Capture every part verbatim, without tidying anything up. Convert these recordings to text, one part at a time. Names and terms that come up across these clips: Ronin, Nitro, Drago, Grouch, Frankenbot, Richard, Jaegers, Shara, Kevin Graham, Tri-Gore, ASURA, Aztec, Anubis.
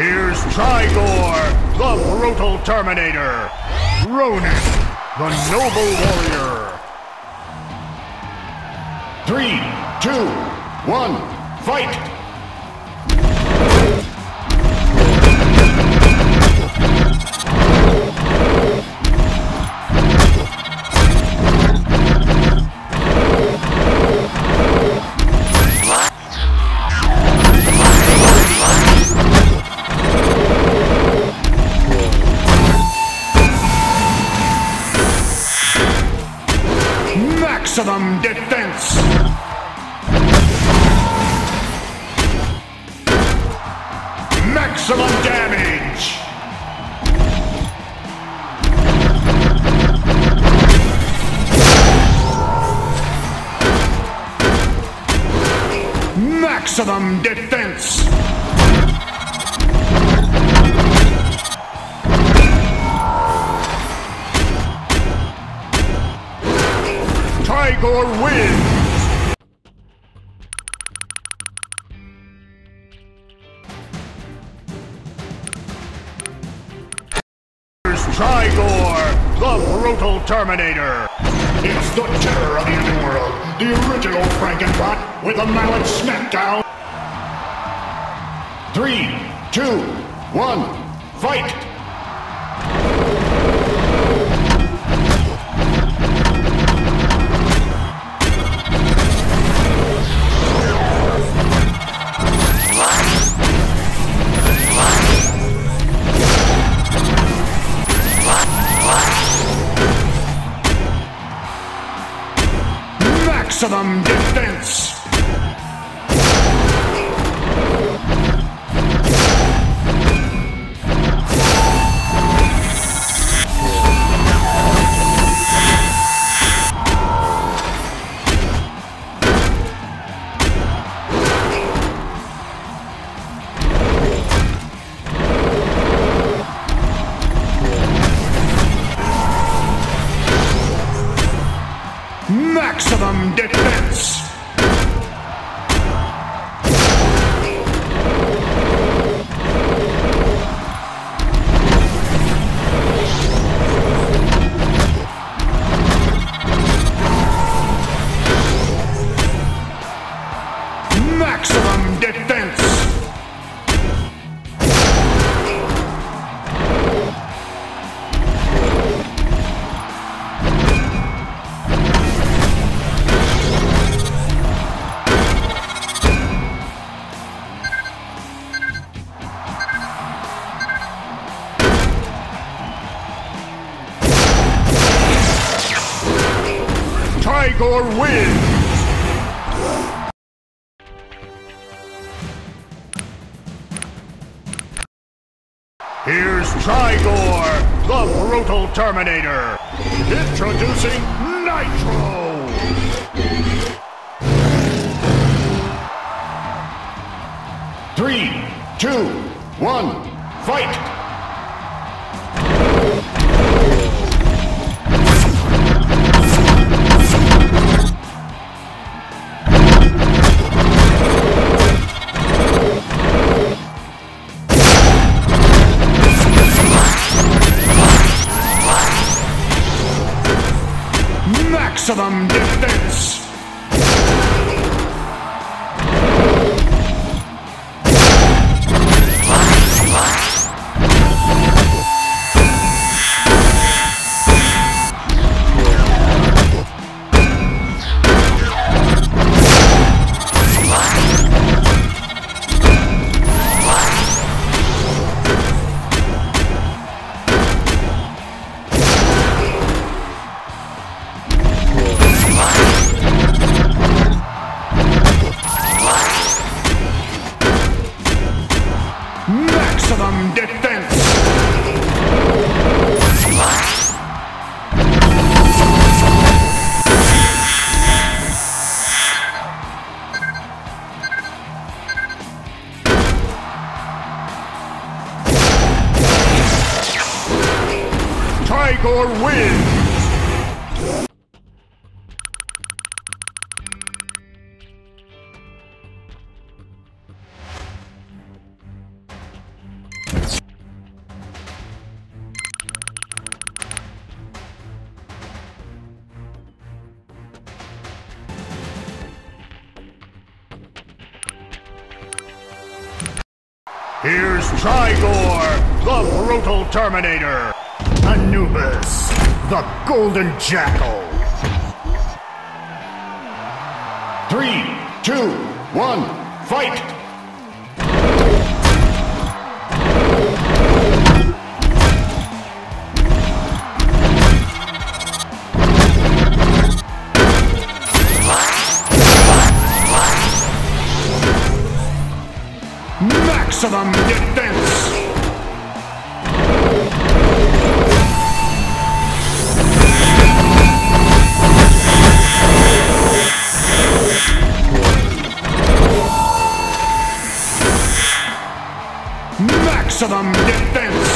Here's Tri-Gore, the brutal Terminator. Ronin, the noble warrior. Three, two, one, fight! Maximum defense! Maximum damage! Maximum defense! Tri-Gore wins! Here's Tri-Gore, the brutal Terminator! It's the terror of the underworld, the original Frankenbot with a mallet smackdown! Three, two, one, fight! Maximum defense! Maximum defense! Maximum defense! Tri-Gore wins! Here's Tri-Gore, the brutal Terminator! Introducing Nitro! Three, two, one, fight! Maximum defense! Maximum defense! Tri-Gore wins! Here's Tri-Gore, the brutal Terminator. Anubis, the golden jackal. Three, two, one, fight! Maximum defense! Maximum defense!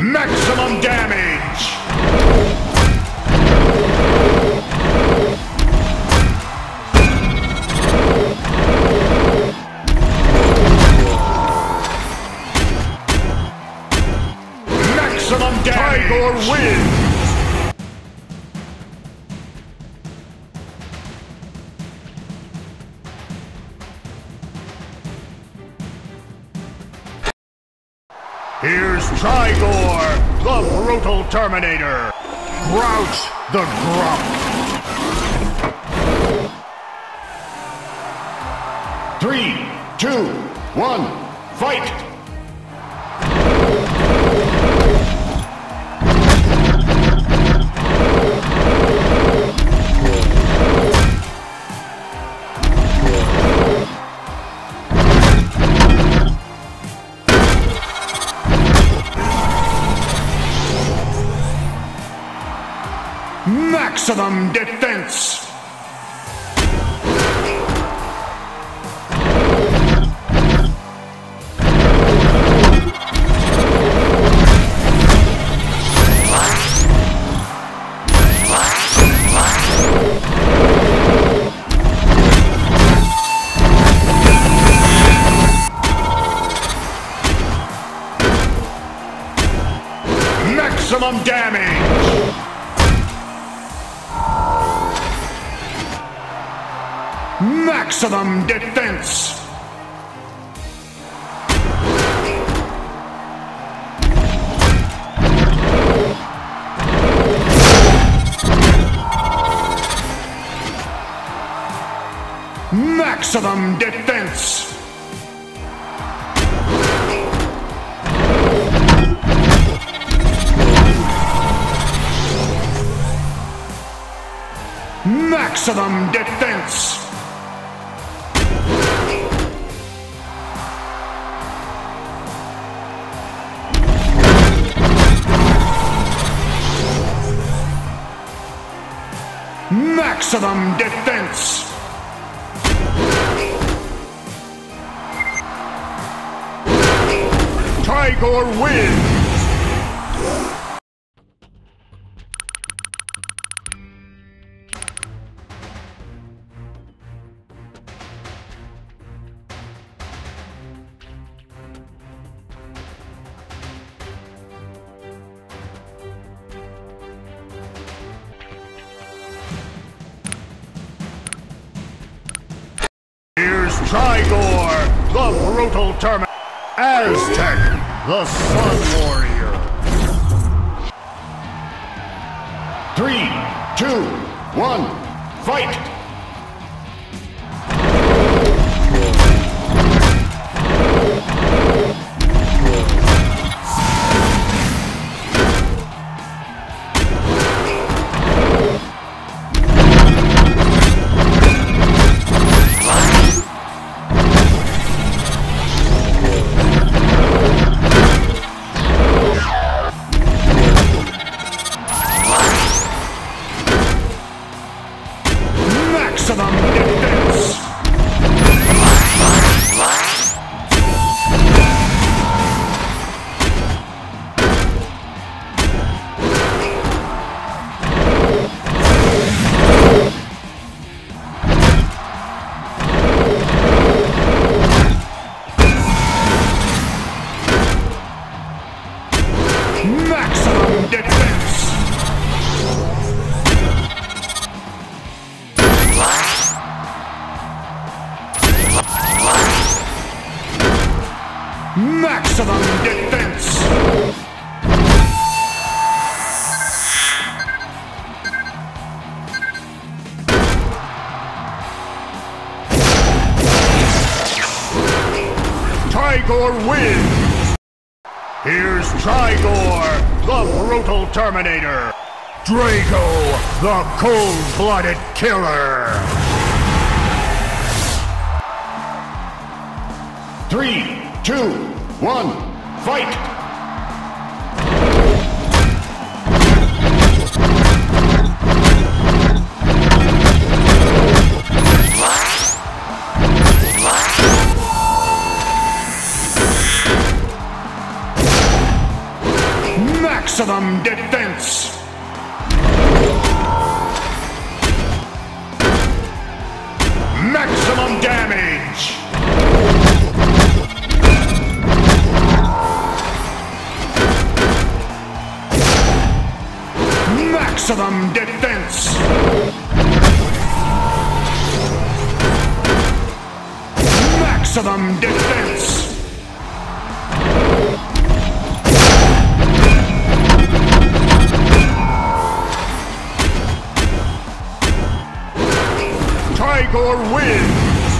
Maximum damage! Tri-Gore wins! Here's Tri-Gore, the brutal Terminator. Grouch the Grump. Three, two, one, fight! Maximum defense! Maximum damage! Maximum defense! Maximum defense! Maximum defense! Maximum defense! Tri-Gore wins! Tri-Gore, the brutal Terminator. Aztec, the Sun Warrior. Three, two, one, fight! Maximum defense! Maximum defense! maximum defense. Tri-Gore wins. Here's Tri-Gore, the brutal Terminator. Drago, the cold-blooded killer. Three, two, one, fight! Maximum defense. Maximum damage! Maximum defense! Maximum defense! Tri-Gore wins!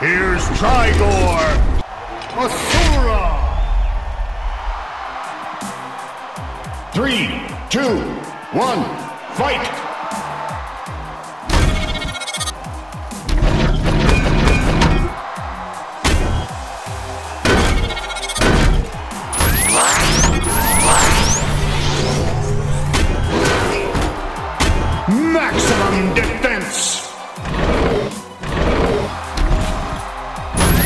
Here's Tri-Gore! ASURA! Three, two, one, fight! Maximum defense!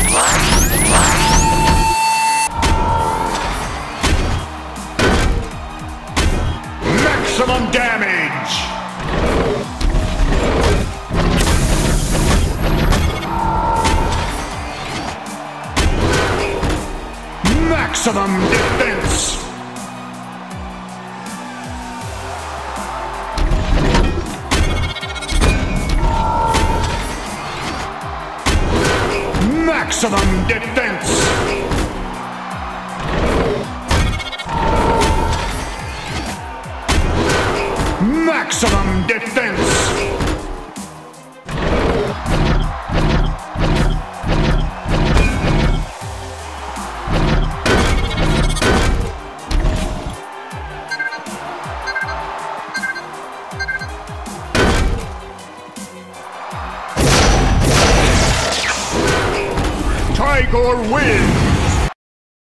Maximum damage! Maximum defense! Maximum defense! Maximum defense! Tri-Gore wins!